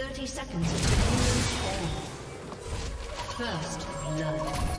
30 seconds to the end. First blood.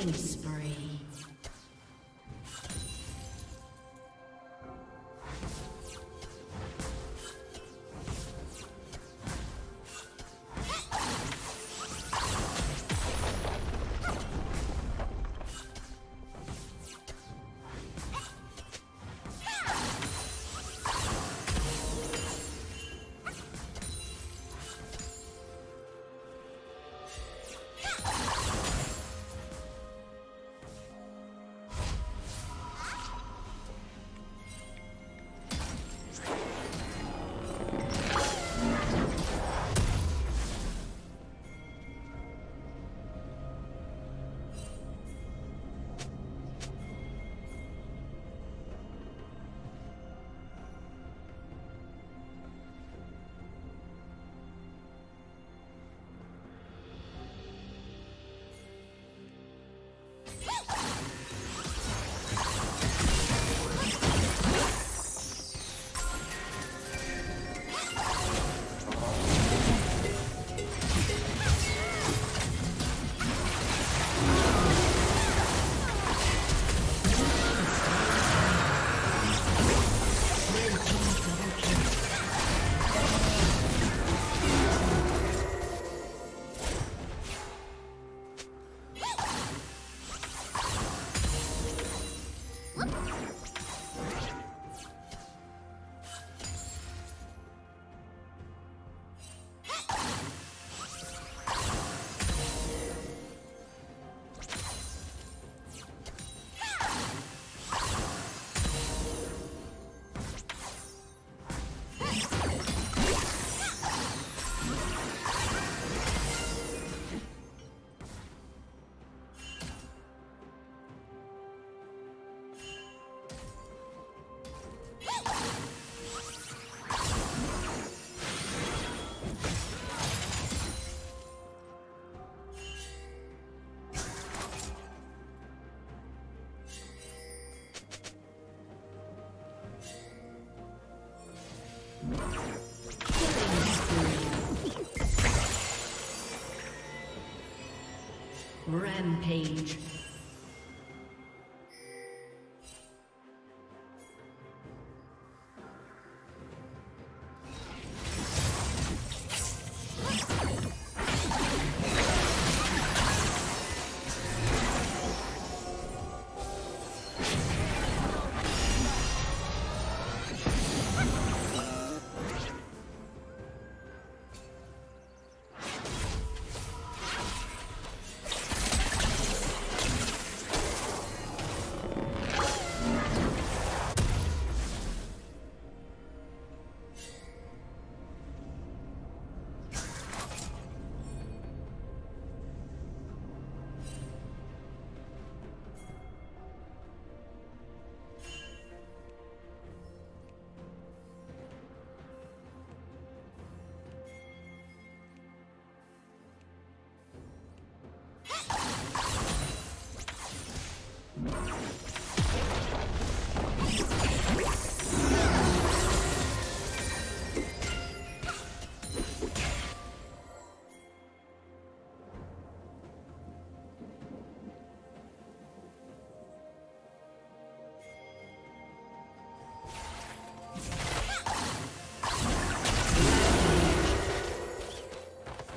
Killing spree. Rampage.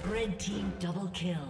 Red team double kill.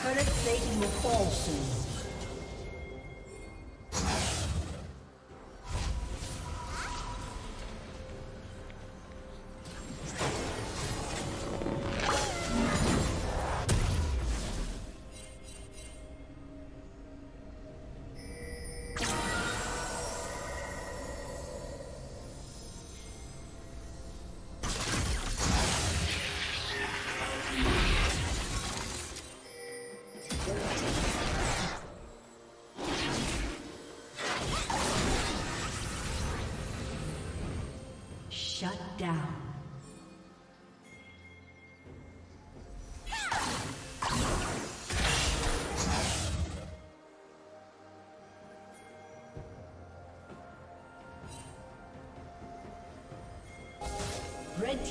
Turret plating will fall soon. Shut down. Red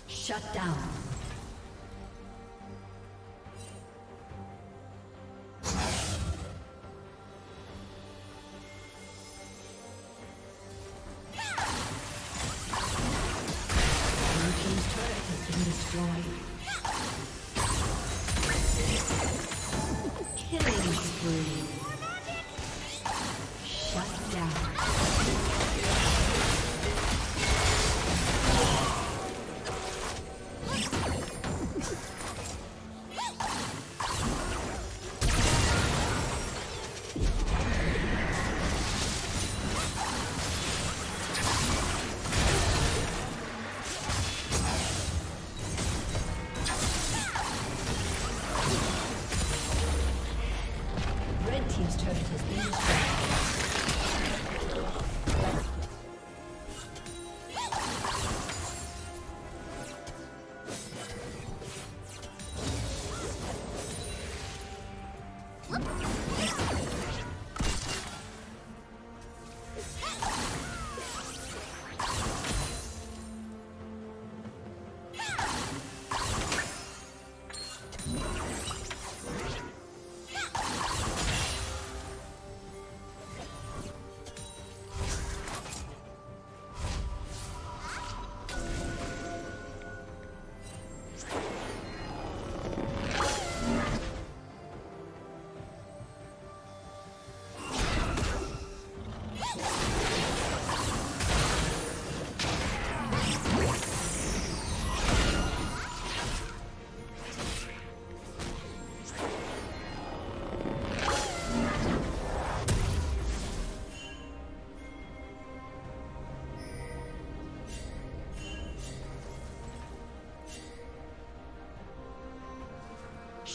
Shut down.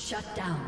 Shut down.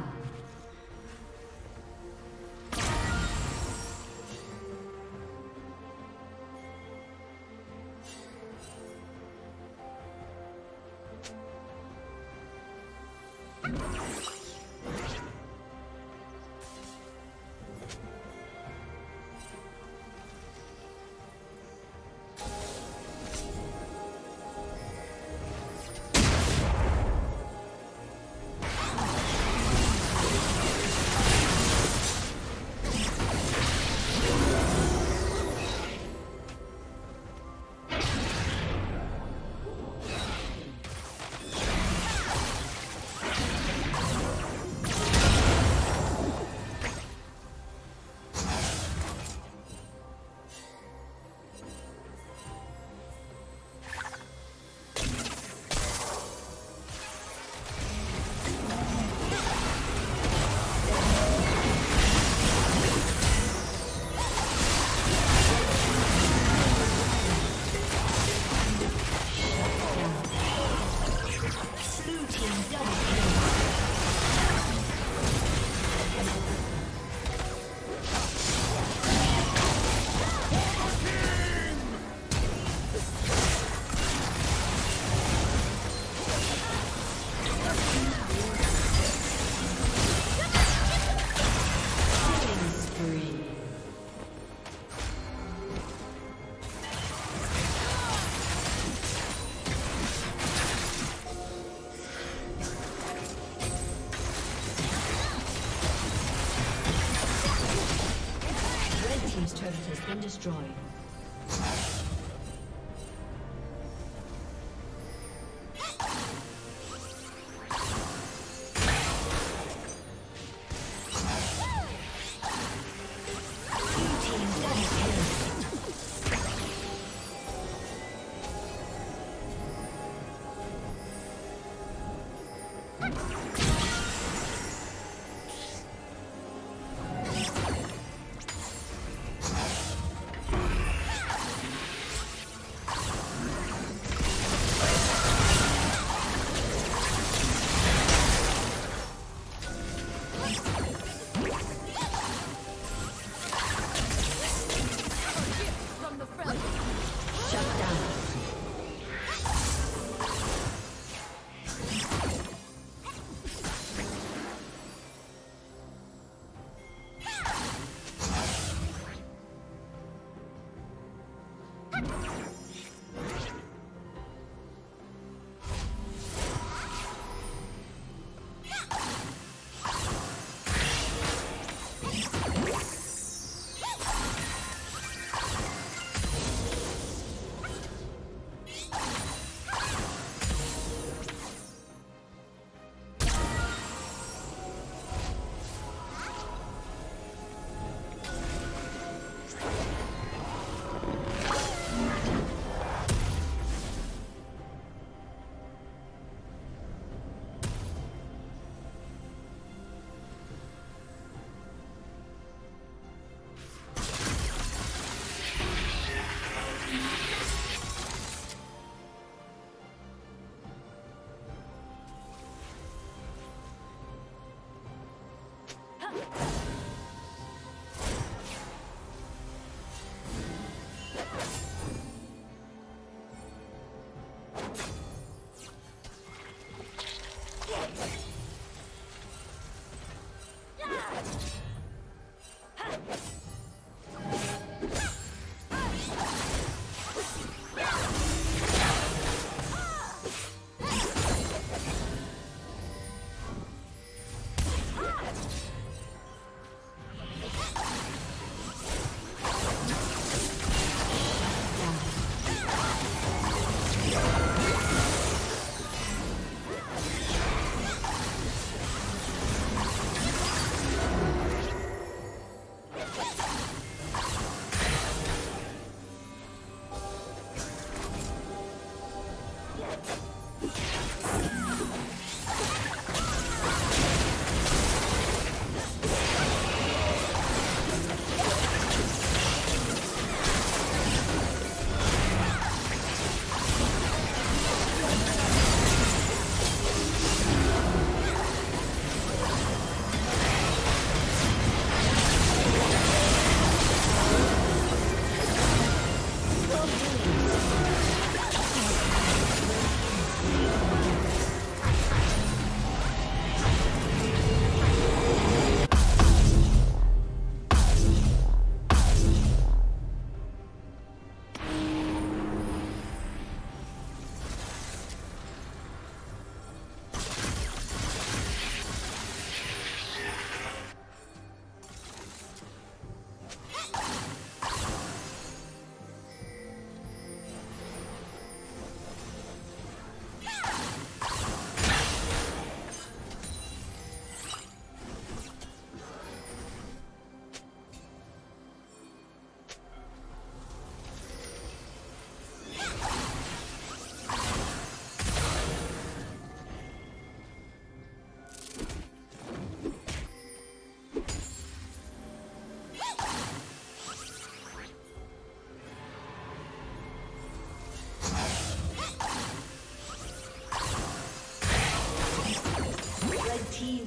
Destroyed.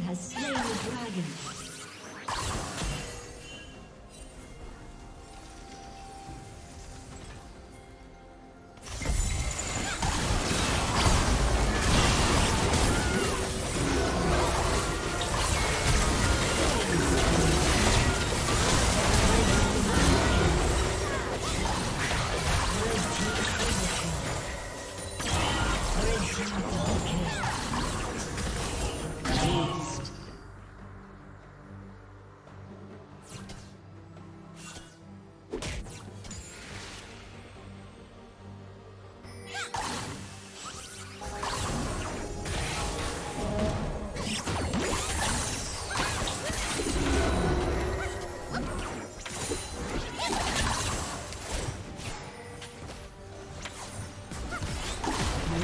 Has slain the dragon.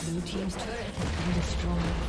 Blue team's turret has been destroyed.